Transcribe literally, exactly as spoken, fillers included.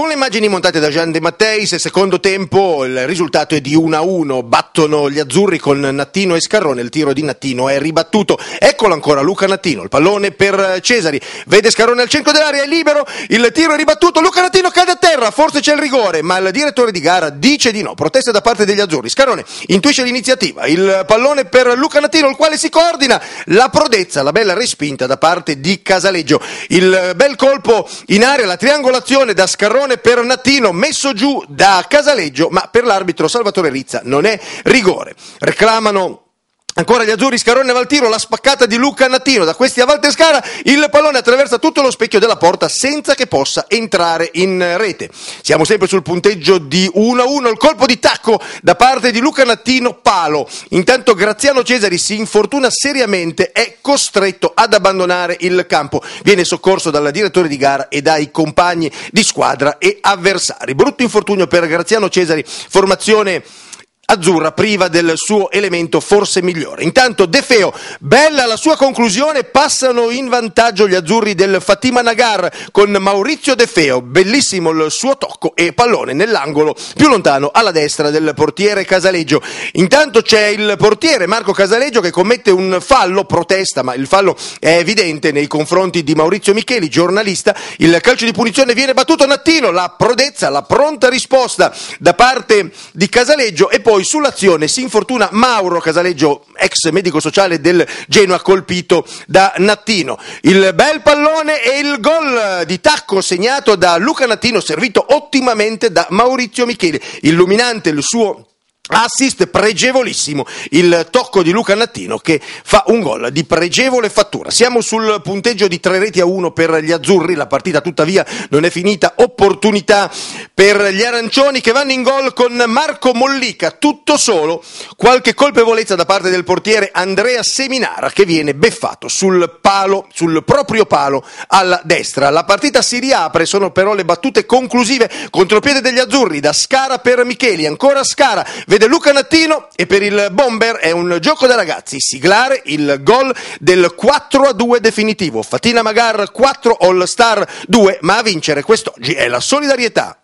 Con le immagini montate da Gian De Matteis, secondo tempo il risultato è di uno a uno, battono gli azzurri con Nattino e Scarrone, il tiro di Nattino è ribattuto, eccolo ancora Luca Nattino, il pallone per Cesari, vede Scarrone al centro dell'area, è libero, il tiro è ribattuto, Luca Nattino cade a terra, forse c'è il rigore, ma il direttore di gara dice di no, protesta da parte degli azzurri, Scarrone intuisce l'iniziativa, il pallone per Luca Nattino, il quale si coordina, la prodezza, la bella respinta da parte di Casaleggio, il bel colpo in area, la triangolazione da Scarrone per Nattino, messo giù da Casaleggio, ma per l'arbitro Salvatore Rizza non è rigore. Reclamano ancora gli azzurri, Scarrone e Valtiro, la spaccata di Luca Nattino, da questi a Valtescara, il pallone attraversa tutto lo specchio della porta senza che possa entrare in rete. Siamo sempre sul punteggio di uno a uno, il colpo di tacco da parte di Luca Nattino, palo. Intanto Graziano Cesari si infortuna seriamente, è costretto ad abbandonare il campo, viene soccorso dal direttore di gara e dai compagni di squadra e avversari. Brutto infortunio per Graziano Cesari, formazione azzurra priva del suo elemento forse migliore. Intanto De Feo, bella la sua conclusione, passano in vantaggio gli azzurri del Fatima Nagar con Maurizio De Feo, bellissimo il suo tocco e pallone nell'angolo più lontano alla destra del portiere Casaleggio. Intanto c'è il portiere Marco Casaleggio che commette un fallo, protesta, ma il fallo è evidente nei confronti di Maurizio Micheli, giornalista, il calcio di punizione viene battuto, Nattino, la prodezza, la pronta risposta da parte di Casaleggio e poi sull'azione si infortuna Mauro Casaleggio, ex medico sociale del Genoa, colpito da Nattino. Il bel pallone e il gol di tacco segnato da Luca Nattino, servito ottimamente da Maurizio Micheli, illuminante il suo assist, pregevolissimo il tocco di Luca Nattino che fa un gol di pregevole fattura. Siamo sul punteggio di tre reti a uno per gli azzurri, la partita tuttavia non è finita, opportunità per gli arancioni che vanno in gol con Marco Mollica, tutto solo, qualche colpevolezza da parte del portiere Andrea Seminara che viene beffato sul palo, sul proprio palo alla destra. La partita si riapre, sono però le battute conclusive, contropiede degli azzurri da Scara per Micheli, ancora Scara, vede Luca Nattino e per il bomber è un gioco da ragazzi, siglare il gol del quattro a due definitivo. Fatima Nagar quattro, All Star due, ma a vincere quest'oggi è la solidarietà.